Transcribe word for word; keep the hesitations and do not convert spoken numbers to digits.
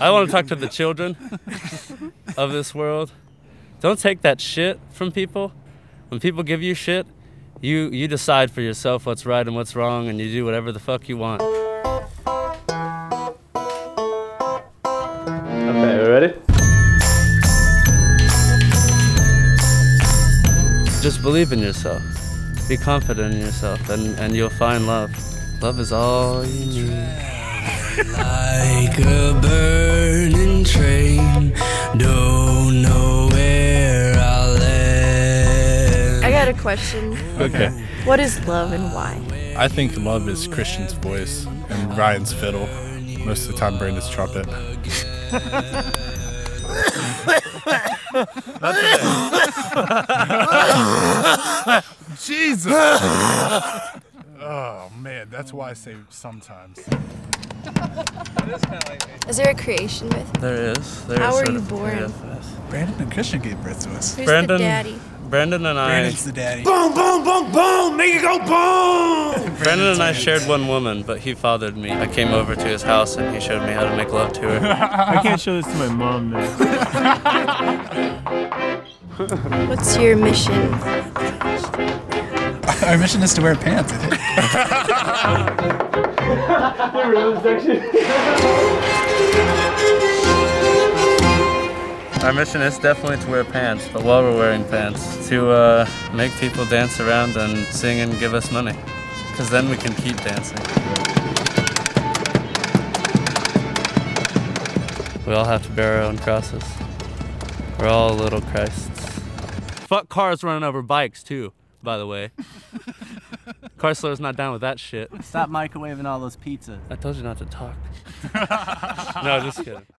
I want to talk to the children of this world. Don't take that shit from people. When people give you shit, you, you decide for yourself what's right and what's wrong, and you do whatever the fuck you want. Okay, we ready? Just believe in yourself. Be confident in yourself, and, and you'll find love. Love is all you need. Like a burning train, don't know where I'll end. I got a question. Okay. What is love and why? I think love is Christian's voice and Ryan's fiddle. Most of the time, Brandon's trumpet. That's it. Jesus! Oh, man, that's why I say sometimes. Is there a creation myth? There is. There How is were you born? Brandon and Christian gave birth to us. Who's Brandon, the daddy? Brandon and I. Brandon's the daddy. Boom, boom, boom, boom! Make it go boom! Brandon and I shared one woman, but he fathered me. I came over to his house and he showed me how to make love to her. I can't show this to my mom now. What's your mission? Our mission is to wear pants, I think. The rhythm section. Our mission is definitely to wear pants, but while we're wearing pants, to uh, make people dance around and sing and give us money, because then we can keep dancing. We all have to bear our own crosses. We're all little Christs. Fuck cars running over bikes too, by the way. Chrysler's not down with that shit. Stop microwaving all those pizzas. I told you not to talk. No, just kidding.